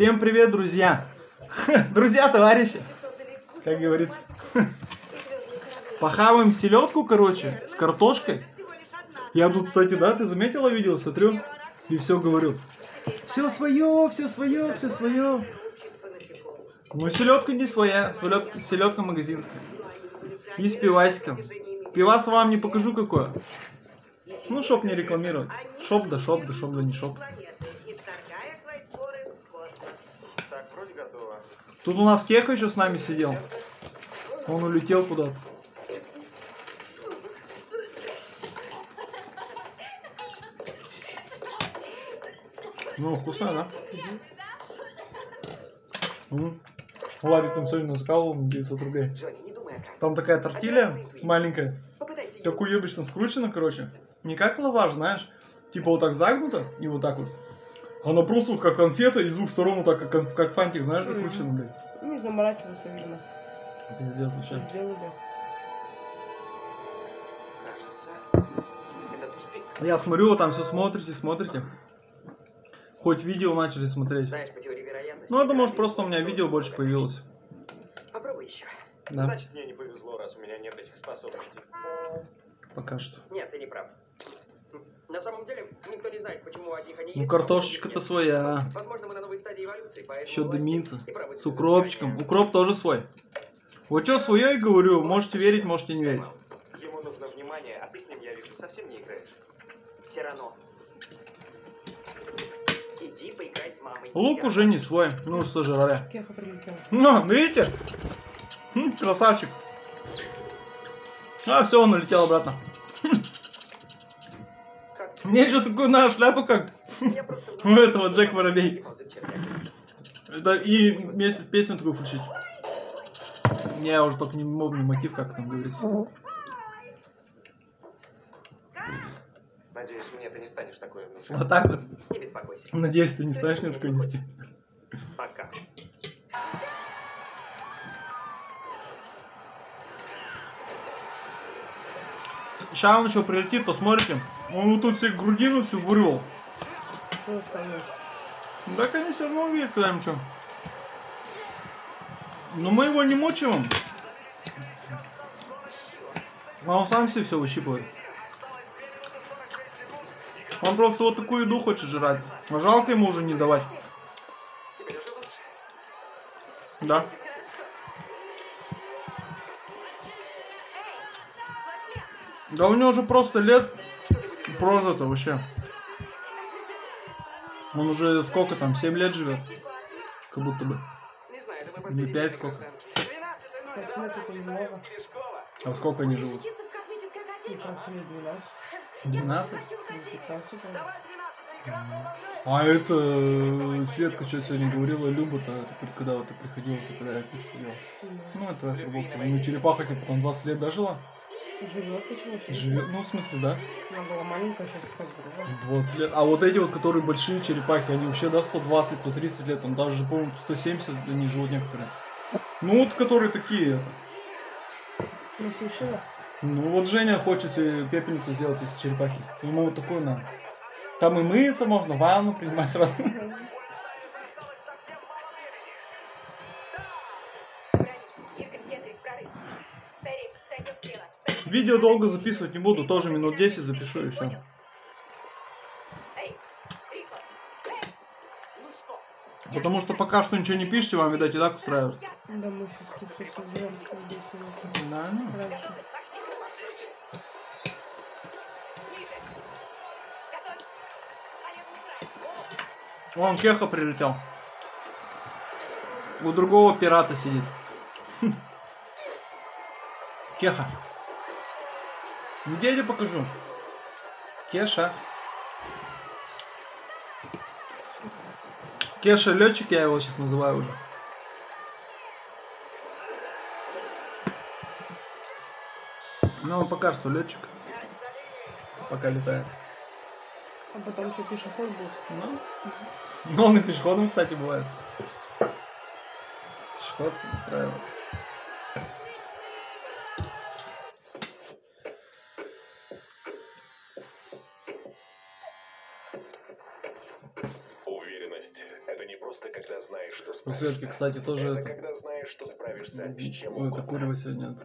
Всем привет, друзья! Друзья, товарищи! Как говорится. Похаваем селедку, короче, с картошкой. Я тут, кстати, да, ты заметила видео? Смотрю и все говорю. Все свое, все свое, все свое. Ну, селедка не своя, селедка магазинская. И с пивасиком. Пивас вам не покажу какое. Ну, шоп не рекламировать. Шоп, да не шоп. Тут у нас Кеха еще с нами сидел. Он улетел куда-то. Ну, вкусно, да? Угу. Владик там сегодня наскал 900 рублей. Там такая тортилья маленькая. Как уебично скручена, короче. Не как лаваш, знаешь. Типа вот так загнута и вот так вот. Она просто вот как конфета, из двух сторон вот так как фантик, знаешь, закручена, блядь. Ну и заморачивался, видно. Пиздец, вообще. Я смотрю, вот там все смотрите. Хоть видео начали смотреть. Знаешь, по теории вероятности, ну, это может просто у меня видео больше появилось. Попробуй еще. Да. Значит, мне не повезло, раз у меня нет этих способностей. Пока что. Нет, ты не прав. На самом деле, никто не знает, почему одних они есть. Ну, картошечка-то своя. Возможно, мы на новой стадии эволюции, поэтому... Еще дымится. С укропчиком. Укроп тоже свой. Вот что свое и говорю. Можете верить, можете не верить. Ему нужно внимание, а ты с ним, я вижу, совсем не играешь. Все равно. Иди поиграй с мамой. Лук уже не свой. Ну уж сожрали. Кеха прилетел. Ну, видите? Красавчик. А, все, он улетел обратно. Мне же такую на шляпу, как у этого Джек Воробей. И месяц песню такую включить. Я уже только не помню мотив, как там говорится. Надеюсь, мне ты не станешь такой. Вот так вот. Не беспокойся. Надеюсь, ты не станешь мне такой нести. Пока. Сейчас он еще прилетит, посмотрите. Он вот тут себе грудину всю вырвал. Что осталось? Да, конечно, все равно увидит когда-нибудь что. Но мы его не мучаем. А он сам себе все выщипывает. Он просто вот такую еду хочет жрать. Жалко ему уже не давать. Да. Да у него уже просто лет прожито вообще. Он уже сколько там, 7 лет живет? Как будто бы. Не 5 сколько. А сколько они живут? 12? А это Светка что-то сегодня говорила, Люба-то, когда вот ты приходила, ты когда я писал. Ну, это раз работа. Ну, черепаха тебе потом 20 лет дожила. Живет почему-то. Живет, ну, в смысле, да? Она была маленькая, сейчас хоть 20 лет. А вот эти вот, которые большие черепахи, они вообще, да, 120, 130 лет, там даже, по-моему, 170, они живут некоторые. Ну, вот, которые такие, это. Не слышала? Ну вот Женя хочет пепельницу сделать из черепахи. Ему вот такую надо. Там и мыться можно, ванну принимать сразу. Видео долго записывать не буду, тоже минут 10 запишу и все. Потому что пока что ничего не пишете, вам, видать, и так устраивает. Да, мы сейчас тут все создаем. Да, ну. Раньше. Вон Кеха прилетел. У другого пирата сидит. Кеха. Где я тебе покажу? Кеша. Кеша летчик, я его сейчас называю уже. Но он пока что летчик. Пока летает. А потом что, пешеход был? Ну, но он и пешеходом, кстати, бывает. Пешеход устраивается. Уверенность — это не просто когда знаешь, что справишься. Кстати, тоже это когда знаешь, что справишься с чем угодно. Это курево сегодня.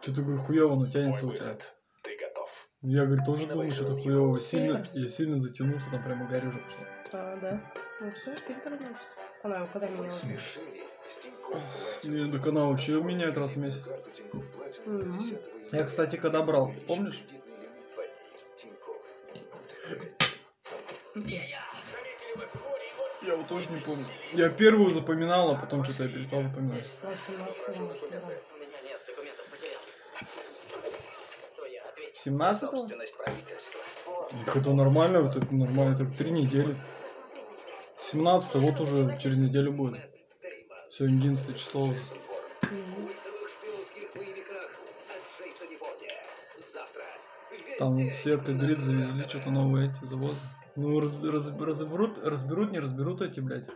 Что-то, говорю, хуёво, но тянется у тебя. Ты готов. Я, говорю, тоже думаю, что это хуёво. Я сильно затянулся, там прямо горю уже пошло. А, да. Ну все, фильтр, значит. Она его когда меняла? Нет, так она вообще меняет раз в месяц. Я, кстати, когда брал, помнишь? Я вот тоже не помню. Я первую запоминал, а потом что-то я перестал запоминать. Семнадцатого? Это нормально, вот это нормально, только 3 недели. 17-го, вот уже через неделю будет. Сегодня 11 число. Там все, кто говорит, завезли что-то новое, эти заводы. Ну, разберут, не разберут эти, блядь.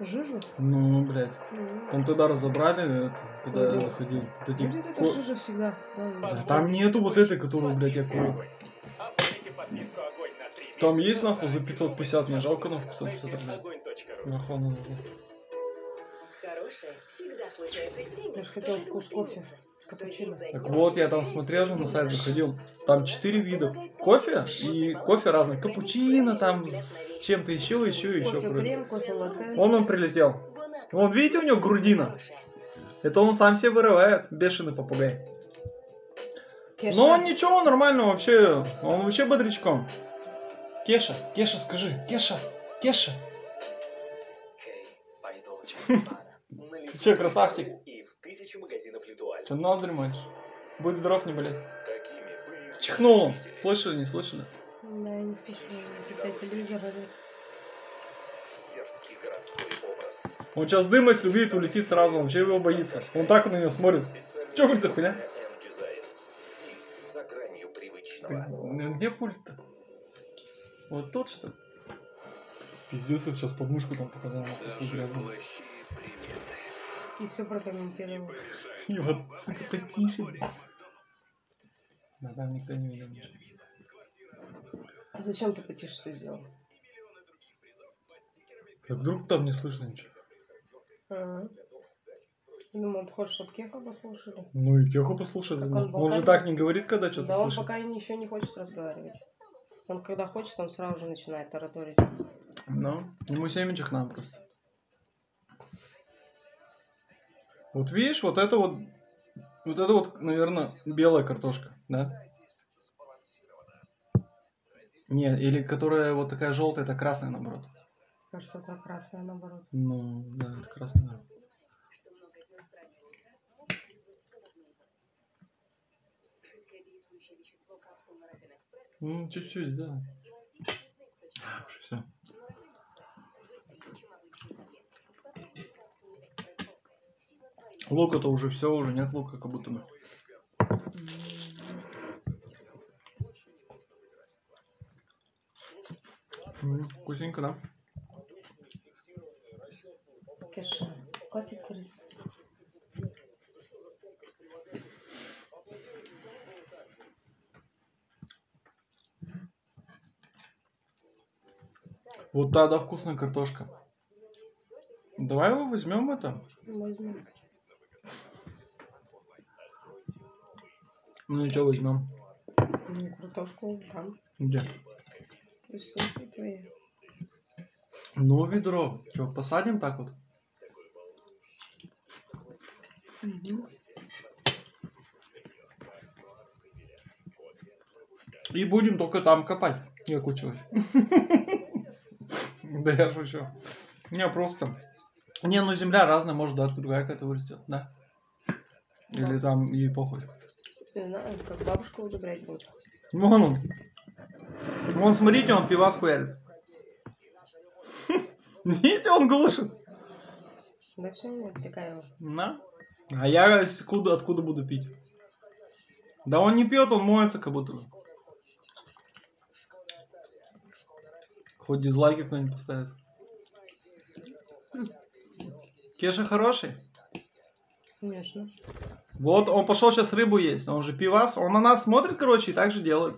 Жижу? Ну, блядь. Там тогда разобрали, это, когда я заходил. Будет это жижа всегда. Да, там нету вот этой, которую, блядь, я курю. Там есть, нахуй, за 550, мне жалко, нахуй, 550, блядь. Нахуй, нахуй. Хорошее всегда случается с теми, кто рядом с стремится. Так вот, я там смотрел же, на сайт заходил, там 4 вида кофе, и кофе разных, капучино там, с чем-то еще, короче. Вон он прилетел. Вон, видите, у него грудина? Это он сам себе вырывает, бешеный попугай. Но он ничего, нормально вообще, он вообще бодрячком. Кеша, Кеша, скажи, Кеша, Кеша. Ты че, красавчик? Что, ноздри мальчик? Будь здоров, не болеть. Чихнул он. Слышали, не слышали? Да, я не слышала. Он сейчас дым, если увидит, улетит сразу. Он вообще его боится. Он так на нее смотрит. Че, говорит, за хуйня? Где пульт-то? Вот тот, что ли? Пиздец, я сейчас подмышку там показал. И все прокомментировал. И вот, сука, потише. Да, там никто не видел. А зачем ты потише что сделал? А вдруг там не слышно ничего? Ага. Думаю, ты хочешь, чтобы Кеха послушали? Ну и Кеху послушать. Он же так не говорит, когда что-то слышит. Да он пока еще не хочет разговаривать. Он когда хочет, он сразу же начинает ораторить. Ну, ему семечек нам просто. Вот видишь, вот это вот, наверное, белая картошка, да? Не, или которая вот такая желтая, это красная, наоборот. Кажется, это красная, наоборот. Ну, да, это красная, наоборот. Ну, чуть-чуть, да. Все. Лука-то уже все, уже нет лука, как будто бы. Вкусненько, да? Кеша, котик крыс. Вот та, да, вкусная картошка. Давай его возьмем это. Возьмем. Ну что возьмем? Картошку там. Где? Присутствие твои. Ну, ведро. Что, посадим так вот? Угу. И будем только там копать. Я кучусь. Да я шучу. Не, просто. Не, ну земля разная, может, да, другая какая-то вырастет, да? Или там ей похуй. Не знаю, как бабушка удобрять будет. Вон он. Вон, смотрите, он пивас хуярит. Видите, он глушит. Да все, не отвлекаю его. На. А я откуда буду пить? Да он не пьет, он моется как будто. Хоть дизлайки кто-нибудь поставит. Кеша хороший? Конечно. Вот, он пошел сейчас рыбу есть, он же пивас, он на нас смотрит, короче, и так же делает.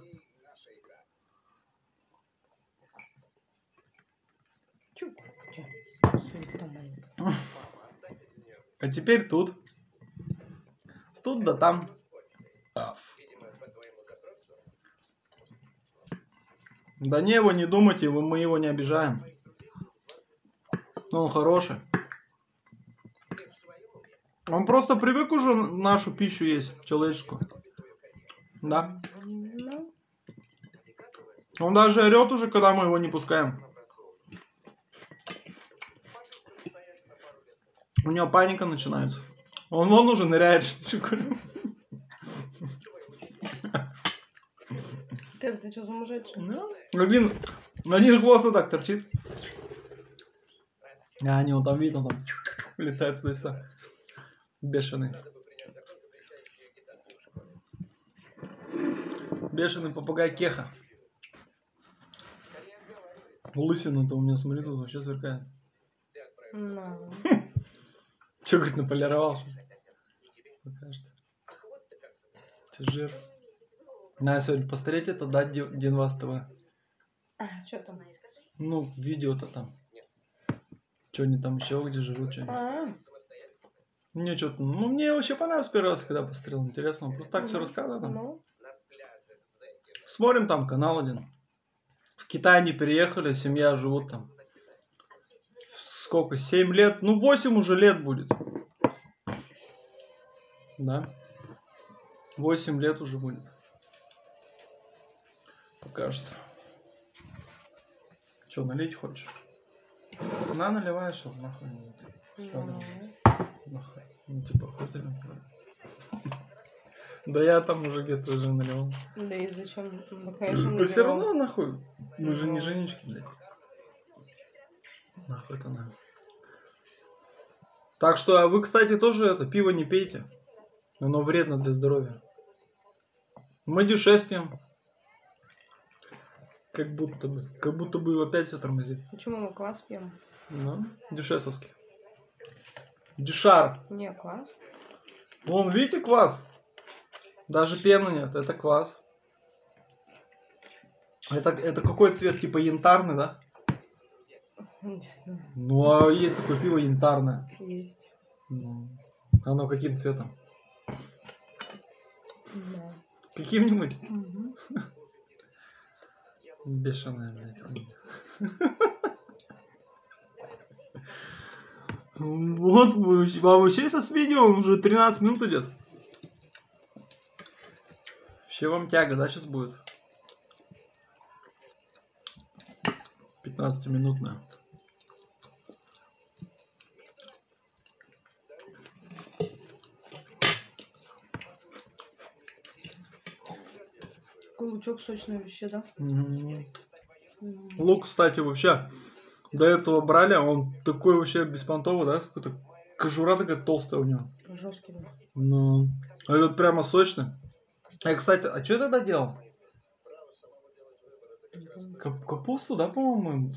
А теперь тут. Тут да там. Да не, вы не думайте, мы его не обижаем. Он хороший. Он просто привык уже нашу пищу есть, человеческую. Да. Он даже орет уже, когда мы его не пускаем. У него паника начинается. Он вон уже ныряет. Кэр, ты что, замужаешь? Ну, блин, на них хвост вот так торчит. А, не, он там видит, он там летает туда-сюда. Бешеный. Бешеный попугай Кеха. Лысина-то у меня, смотри, тут вообще сверкает. Че, говорит, наполировал? Ты жир. Надо сегодня посмотреть это, да, Динваз ТВ. Что там? Ну, видео-то там. Че они там еще, где живут, что они. Мне что-то, ну мне вообще понравилось первый раз, когда посмотрел, интересно, просто так все рассказывал. Там. Смотрим там канал один. В Китай они переехали, семья живут там. Сколько? 7 лет? Ну 8 уже лет будет. Да. 8 лет уже будет. Пока что. Че, налить хочешь? На, наливай, чтобы нахуй не... Нахуй. Ну типа ходили. Да я там уже где-то уже налил. Да и зачем? Да все равно нахуй. Мы же не женички, блядь. Нахуй это надо. Так что, а вы, кстати, тоже это, пиво не пейте. Оно вредно для здоровья. Мы дешевле пьем. Как будто бы опять все тормозит. Почему мы квас пьем? Ну, дюшесовский. Дюшар. Не, квас. Вон, видите, квас? Даже пены нет, это квас. Это какой цвет? Типа янтарный, да? Не знаю. Ну, а есть такое пиво янтарное? Есть. Ну, оно каким цветом? Да. Каким-нибудь? Угу. Бешеная, блядь. Вот, вообще с видео, он уже 13 минут идет. Вообще вам тяга, да, сейчас будет? 15-минутная. Лучок сочный вообще, да? Лук, кстати, вообще до этого брали, он такой вообще беспонтовый, да? Какой-то кожура такая толстая у него. Жесткий, да. Ну, а этот прямо сочный. А, кстати, а что тогда делал? Капусту, да, по-моему,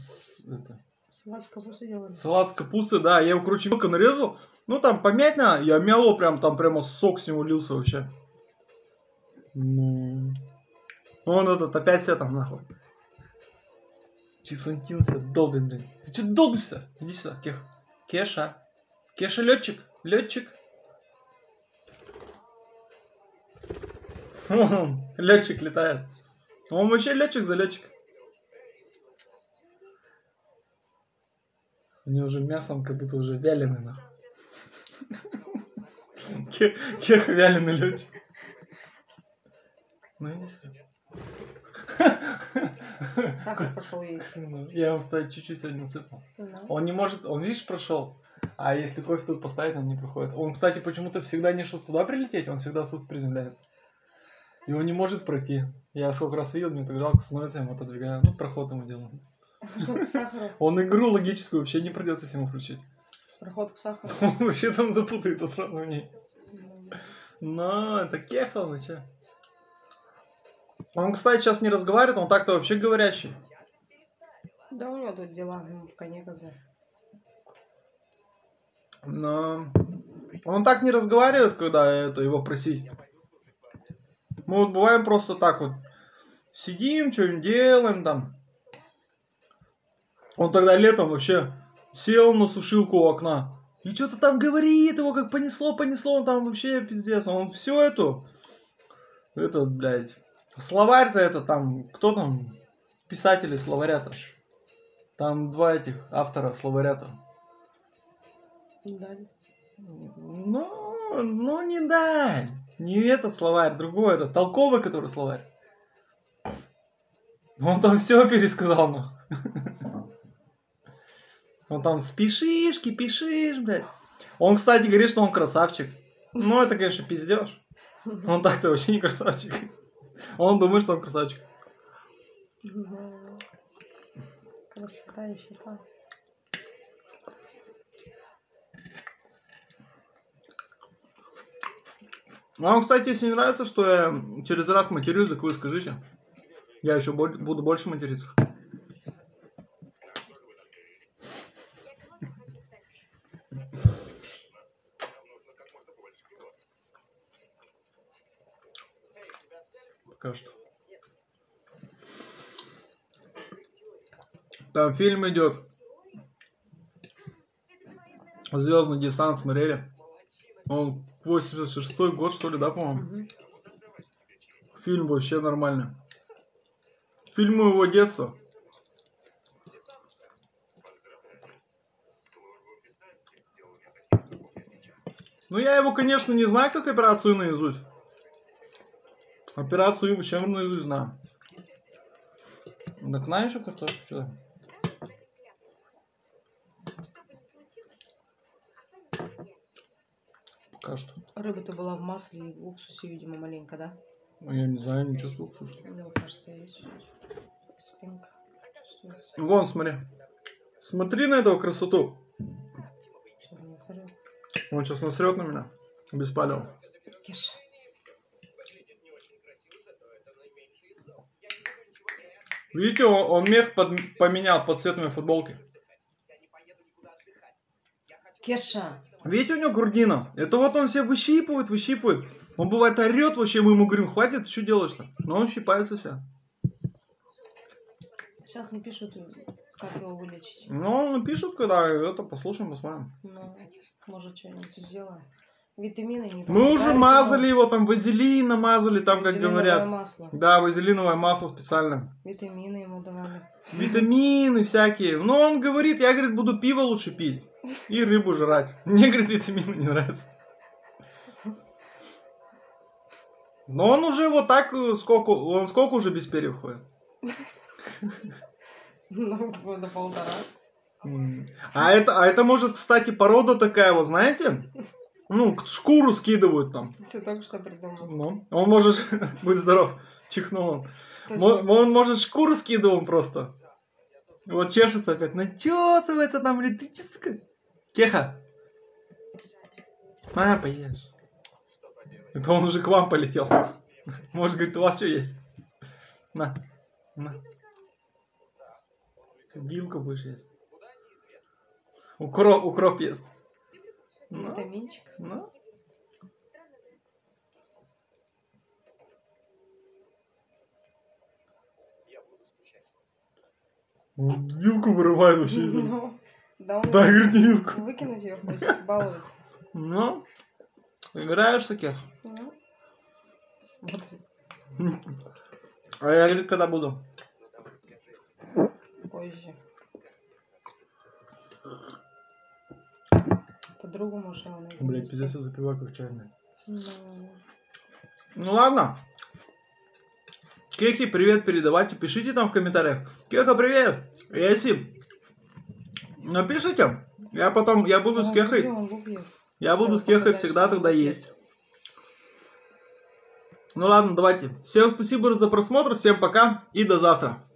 это. Салат с капустой делали. Салат с капустой, да, я его, короче, мелко нарезал. Ну, там помять надо, я мяло прям, там прямо сок с него лился вообще. Ну... Вон этот опять все там нахуй. Чесантин все долбит, блин. Ты че долбишься? Иди сюда, Кех. Кеша. Кеша летчик. Летчик. Летчик летает. Он вообще летчик за летчик. Они уже мясом как будто уже вяленый нахуй. Кех вяленый летчик. Ну иди сюда. Сахар пошел есть. Я его чуть-чуть сегодня насыпал. Он не может, он, видишь, прошел. А если кофе тут поставить, он не проходит. Он, кстати, почему-то всегда не шел туда прилететь, он всегда тут приземляется. И он не может пройти. Я сколько раз видел, мне тогда становится, я ему отодвигаю. Ну, проход ему делаем. Он игру логическую вообще не придет, если ему включить. Проход к сахару. Он вообще там запутается сразу в ней. Но это Кеха, ну че. Он, кстати, сейчас не разговаривает, он так-то вообще говорящий. Да у него тут дела, ну, пока некогда. Но он так не разговаривает, когда это его просить. Мы вот бываем просто так вот. Сидим, что-нибудь делаем там. Он тогда летом вообще сел на сушилку у окна. И что-то там говорит, его как понесло, он там вообще пиздец. Он всю эту, блядь, словарь-то это там, кто там, писатели словаря-то? Там два этих автора словаря-то. Даль. Ну не Даль. Не этот словарь, другой, это толковый, который словарь. Он там все пересказал, ну. Он там спешишки, пишишь, блядь. Он, кстати, говорит, что он красавчик. Ну, это, конечно, пиздеж. Он так-то вообще не красавчик. Он думает, что он красавчик. Красота еще та. Вам, кстати, если не нравится, что я через раз матерюсь, так вы скажите. Я еще буду больше материться. Пока что. Там фильм идет. Звездный десант смотрели. Он 86-й год, что ли, да, по-моему? Фильм вообще нормальный. Фильм моего детства. Ну, я его, конечно, не знаю, как операцию наизусть. Операцию вообще наизусть знаю. Так, на еще картошку сюда. Пока что. Рыба-то была в масле и в уксусе, видимо, маленько, да? Ну, я не знаю, не чувствую уксуса. Мне кажется, есть спинка. Вон, смотри. Смотри на эту красоту. Сейчас насрет. Он сейчас насрет на меня. Без палева. Киша. Видите, он мех поменял под цвет моей футболки. Кеша. Видите, у него грудина. Это вот он себе выщипывает. Он бывает орет вообще, мы ему говорим, хватит, что делаешь-то? Но он щипается себя. Сейчас напишут, как его вылечить. Ну, напишут, когда это послушаем, посмотрим. Ну, может, что-нибудь сделаем. Витамины не помогают. Мы уже мазали его, там вазелин намазали, там, как говорят. Масло. Да, вазелиновое масло специально. Витамины ему давали. Витамины всякие. Но он говорит, я, говорит, буду пиво лучше пить и рыбу жрать. Мне, говорит, витамины не нравятся. Но он уже вот так, сколько уже без перьев ходит? Ну, до полтора. А это может, кстати, порода такая, вот знаете? Ну, шкуру скидывают там. Ты только что придумал. Ну, он может... Будь здоров, чихнул он. Он может шкуру скидывал просто. Вот чешется опять. Начесывается там летическое. Кеха. А, поешь. Это он уже к вам полетел. Может, говорит, у вас что есть? На. На. Билку будешь есть. Укроп ест. Ну, витаминчик. Ну. Вилку вырывает вообще. Ну, да, говорит, не вилку. Выкинуть ее хочет, балуется. Ну, играешь таких? Ну, смотри. А я, говорит, когда буду? Позже. Подругу машину найти. Блядь, пиздец, я запиваю как чайная. Да. Ну ладно. Кехе привет передавайте. Пишите там в комментариях. Кеха, привет. Если напишите, я потом, я буду с Кехой. Я буду с Кехой всегда тогда есть. Ну ладно, давайте. Всем спасибо за просмотр. Всем пока и до завтра.